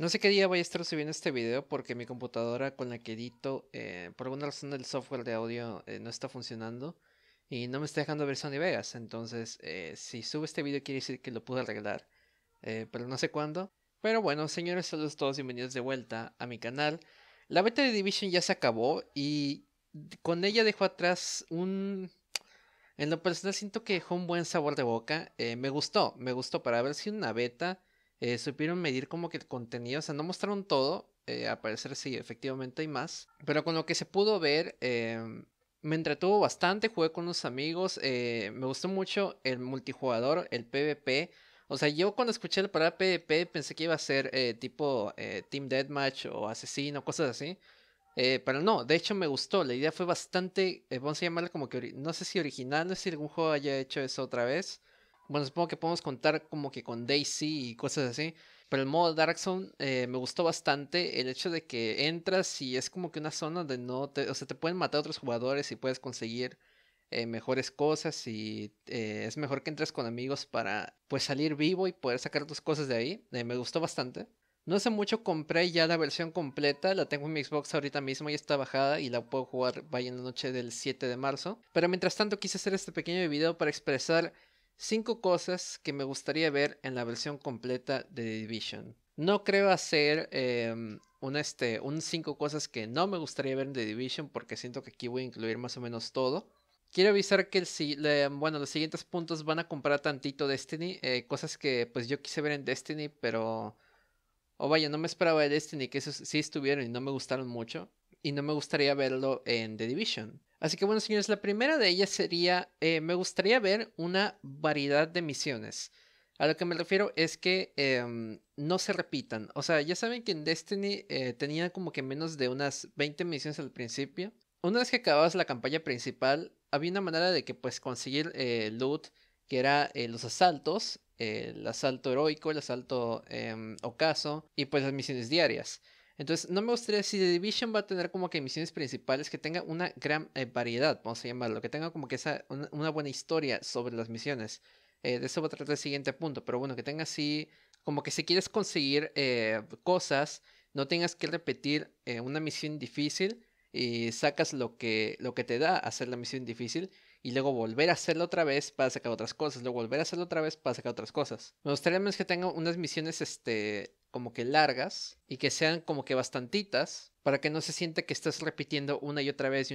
No sé qué día voy a estar subiendo este video porque mi computadora con la que edito, por alguna razón el software de audio no está funcionando y no me está dejando ver Sony Vegas. Entonces, si subo este video quiere decir que lo pude arreglar, pero no sé cuándo. Pero bueno, señores, saludos a todos, bienvenidos de vuelta a mi canal. La beta de Division ya se acabó y con ella dejó atrás un... En lo personal siento que dejó un buen sabor de boca. Me gustó. Para ver si una beta supieron medir como que el contenido. O sea, no mostraron todo. A parecer sí, efectivamente hay más. Pero con lo que se pudo ver, me entretuvo bastante. Jugué con unos amigos. Me gustó mucho el multijugador, el PvP. O sea, yo cuando escuché la palabra PvP pensé que iba a ser tipo Team Deathmatch o Asesino, cosas así. Pero no, de hecho me gustó, la idea fue bastante, vamos a llamarla como que, no sé si original, no sé si algún juego haya hecho eso otra vez. Bueno, supongo que podemos contar como que con DayZ y cosas así. Pero el modo Dark Zone me gustó bastante, el hecho de que entras y es como que una zona donde no te, o sea, te pueden matar a otros jugadores y puedes conseguir mejores cosas. Y es mejor que entres con amigos para pues salir vivo y poder sacar tus cosas de ahí. Me gustó bastante. No hace mucho compré ya la versión completa, la tengo en mi Xbox ahorita mismo, ya está bajada y la puedo jugar vaya en la noche del 7 de marzo. Pero mientras tanto quise hacer este pequeño video para expresar 5 cosas que me gustaría ver en la versión completa de The Division. No creo hacer un 5 cosas que no me gustaría ver en The Division porque siento que aquí voy a incluir más o menos todo. Quiero avisar que los siguientes puntos van a comprar tantito Destiny, cosas que pues yo quise ver en Destiny pero... O vaya, no me esperaba de Destiny, que esos sí estuvieron y no me gustaron mucho. Y no me gustaría verlo en The Division. Así que bueno, señores, la primera de ellas sería... me gustaría ver una variedad de misiones. A lo que me refiero es que no se repitan. O sea, ya saben que en Destiny tenía como que menos de unas 20 misiones al principio. Una vez que acababas la campaña principal, había una manera de que pues conseguir loot, que era los asaltos... el asalto heroico, el asalto ocaso y pues las misiones diarias. Entonces no me gustaría, si The Division va a tener como que misiones principales, que tenga una gran variedad, vamos a llamarlo, que tenga como que esa, una buena historia sobre las misiones. De eso va a tratar el siguiente punto, pero bueno, que tenga así, como que si quieres conseguir cosas, no tengas que repetir una misión difícil y sacas lo que te da hacer la misión difícil. Y luego volver a hacerlo otra vez para sacar otras cosas. Luego volver a hacerlo otra vez para sacar otras cosas. Me gustaría más que tengan unas misiones como que largas. Y que sean como que bastantitas. Para que no se sienta que estás repitiendo una y otra vez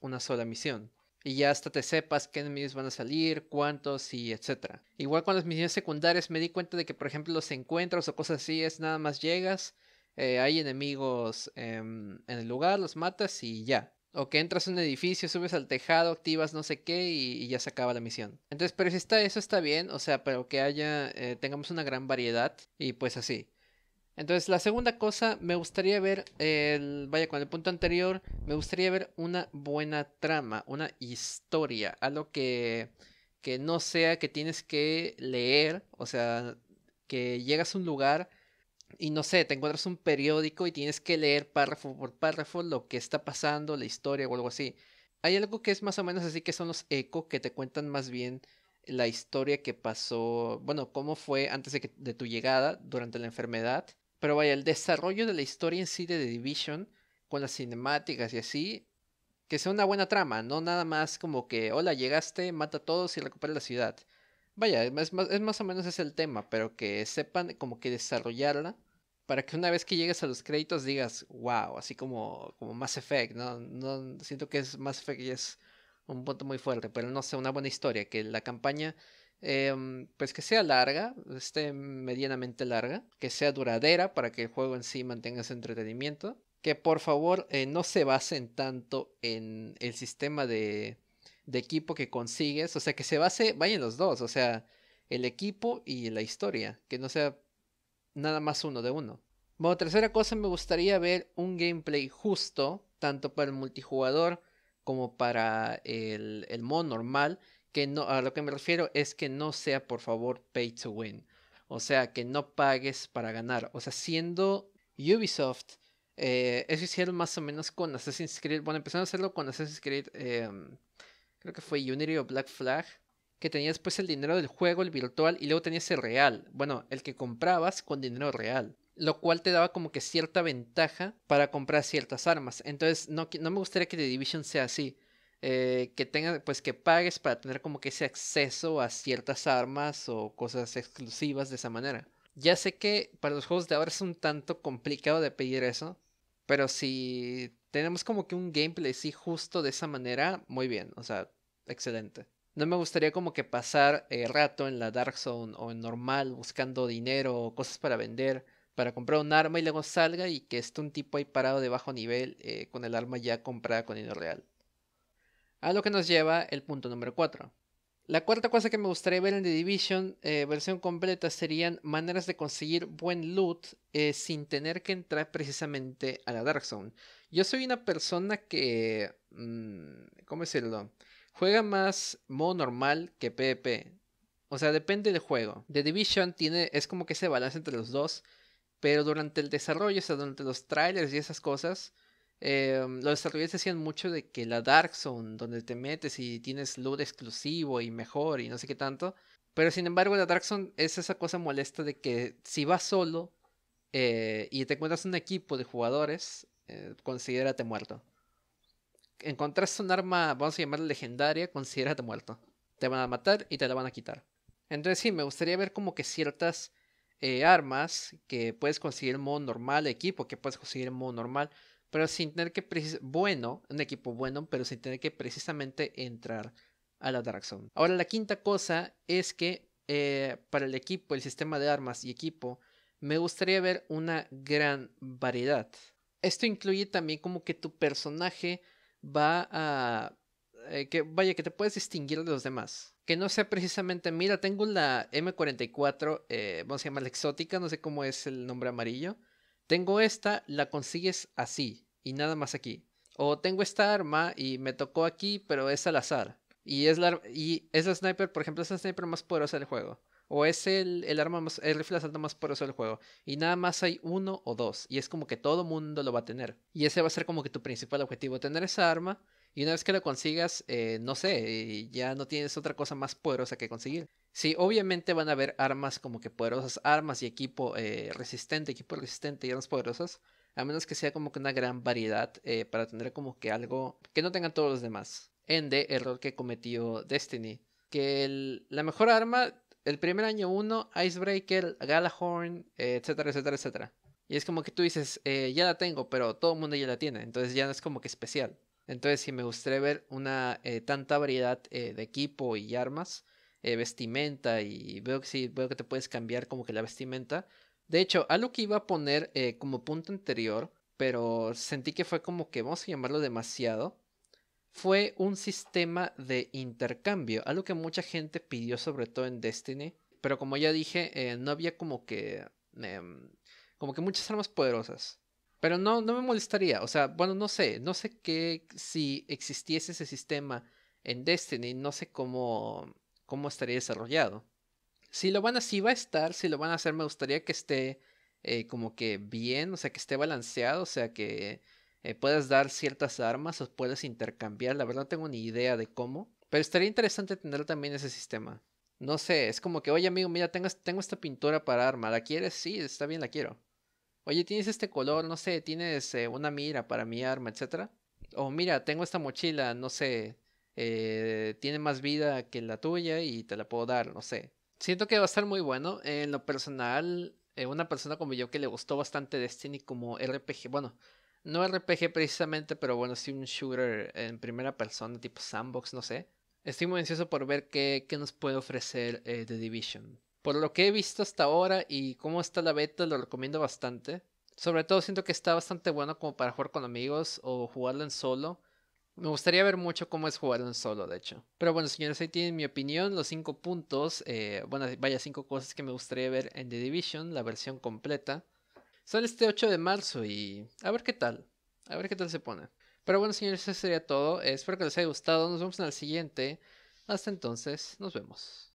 una sola misión. Y ya hasta te sepas qué enemigos van a salir, cuántos y etc. Igual con las misiones secundarias me di cuenta de que por ejemplo los encuentros o cosas así es nada más llegas. Hay enemigos en el lugar, los matas y ya. O que entras a un edificio, subes al tejado, activas no sé qué y ya se acaba la misión. Entonces, pero si está eso está bien, o sea, pero que haya, tengamos una gran variedad y pues así. Entonces, la segunda cosa, me gustaría ver, con el punto anterior, me gustaría ver una buena trama, una historia. Algo que no sea que tienes que leer, o sea, que llegas a un lugar... Y no sé, te encuentras un periódico y tienes que leer párrafo por párrafo lo que está pasando, la historia o algo así. Hay algo que es más o menos así que son los eco que te cuentan más bien la historia que pasó, bueno, cómo fue antes de tu llegada, durante la enfermedad. Pero vaya, el desarrollo de la historia en sí de The Division, con las cinemáticas y así, que sea una buena trama, no nada más como que, hola, llegaste, mata a todos y recupera la ciudad. Vaya, es más o menos ese el tema, pero que sepan como que desarrollarla para que una vez que llegues a los créditos digas, wow, así como Mass Effect, ¿no? No siento que es Mass Effect y es un punto muy fuerte, pero no sé, una buena historia, que la campaña, pues que sea larga, esté medianamente larga, que sea duradera para que el juego en sí mantenga ese entretenimiento, que por favor no se basen tanto en el sistema de equipo que consigues, o sea, que se base, vayan los dos, o sea, el equipo y la historia, que no sea nada más uno de uno. Bueno, tercera cosa, me gustaría ver un gameplay justo, tanto para el multijugador como para el modo normal, que no, a lo que me refiero es que no sea, por favor, pay to win, o sea, que no pagues para ganar, o sea, siendo Ubisoft, eso hicieron más o menos con Assassin's Creed, bueno, empezaron a hacerlo con Assassin's Creed, creo que fue Unity o Black Flag, que tenías pues el dinero del juego, el virtual, y luego tenías el real, bueno, el que comprabas con dinero real. lo cual te daba como que cierta ventaja para comprar ciertas armas. Entonces no me gustaría que The Division sea así, que tengas, pues que pagues para tener como que ese acceso a ciertas armas o cosas exclusivas de esa manera. Ya sé que para los juegos de ahora es un tanto complicado de pedir eso, pero si tenemos como que un gameplay así justo de esa manera, muy bien, o sea, excelente. No me gustaría como que pasar rato en la Dark Zone o en normal buscando dinero o cosas para vender, para comprar un arma y luego salga y que esté un tipo ahí parado de bajo nivel con el arma ya comprada con dinero real. A lo que nos lleva el punto número 4. La cuarta cosa que me gustaría ver en The Division versión completa serían maneras de conseguir buen loot sin tener que entrar precisamente a la Dark Zone. Yo soy una persona que... ¿cómo decirlo? Juega más modo normal que PvP. O sea, depende del juego. The Division es como que ese balance entre los dos, pero durante el desarrollo, o sea, durante los trailers y esas cosas... los desarrolladores decían mucho de que la Dark Zone, donde te metes y tienes loot exclusivo y mejor y no sé qué tanto, pero sin embargo la Dark Zone es esa cosa molesta de que si vas solo y te encuentras un equipo de jugadores, considérate muerto. Encontraste un arma, vamos a llamarla legendaria, considérate muerto, te van a matar y te la van a quitar. Entonces sí, me gustaría ver como que ciertas armas que puedes conseguir en modo normal, equipo que puedes conseguir en modo normal, pero sin tener que un equipo bueno, pero sin tener que precisamente entrar a la Dark Zone. Ahora, la quinta cosa es que para el equipo, el sistema de armas y equipo, me gustaría ver una gran variedad. Esto incluye también como que tu personaje va a... que te puedes distinguir de los demás. Que no sea precisamente, mira, tengo la M44, vamos a llamarla exótica, no sé cómo es el nombre amarillo. Tengo esta, la consigues así y nada más aquí. O tengo esta arma y me tocó aquí, pero es al azar. Y es la sniper, por ejemplo, es la sniper más poderosa del juego. O es el rifle de asalto más poderoso del juego. Y nada más hay uno o dos. Y es como que todo mundo lo va a tener. Y ese va a ser como que tu principal objetivo, tener esa arma. Y una vez que la consigas, no sé, ya no tienes otra cosa más poderosa que conseguir. Sí, obviamente van a haber armas como que poderosas, armas y equipo resistente y armas poderosas. A menos que sea como que una gran variedad para tener como que algo que no tengan todos los demás. Ende, error que cometió Destiny. Que la mejor arma, el primer año 1, Icebreaker, Galahorn, etcétera, etcétera, etcétera. Y es como que tú dices, ya la tengo, pero todo el mundo ya la tiene. Entonces ya no es como que especial. Entonces sí me gustaría ver una tanta variedad de equipo y armas. Vestimenta, y veo que sí, veo que te puedes cambiar como que la vestimenta. De hecho, algo que iba a poner como punto anterior, pero sentí que fue como que, vamos a llamarlo demasiado, fue un sistema de intercambio, algo que mucha gente pidió sobre todo en Destiny, pero como ya dije, no había como que muchas armas poderosas. Pero no me molestaría, o sea, bueno, no sé que si existiese ese sistema en Destiny, no sé cómo estaría desarrollado. Si va a estar, si lo van a hacer, me gustaría que esté como que bien, o sea, que esté balanceado, o sea, que puedas dar ciertas armas o puedas intercambiar, la verdad no tengo ni idea de cómo, pero estaría interesante tener también ese sistema. No sé, es como que, oye amigo, mira, tengo esta pintura para arma, ¿la quieres? Sí, está bien, la quiero. Oye, tienes este color, no sé, tienes una mira para mi arma, etcétera. O mira, tengo esta mochila, no sé... tiene más vida que la tuya y te la puedo dar, no sé. Siento que va a estar muy bueno. En lo personal, una persona como yo que le gustó bastante Destiny como RPG, bueno, no RPG precisamente, pero bueno, sí un shooter en primera persona, tipo sandbox, no sé. Estoy muy ansioso por ver qué nos puede ofrecer The Division. Por lo que he visto hasta ahora y cómo está la beta, lo recomiendo bastante. Sobre todo siento que está bastante bueno como para jugar con amigos o jugarlo en solo. Me gustaría ver mucho cómo es jugarlo en solo, de hecho. Pero bueno, señores, ahí tienen mi opinión, los 5 puntos. Bueno, vaya, 5 cosas que me gustaría ver en The Division, la versión completa. Sale este 8 de marzo y a ver qué tal. A ver qué tal se pone. Pero bueno, señores, eso sería todo. Espero que les haya gustado. Nos vemos en el siguiente. Hasta entonces, nos vemos.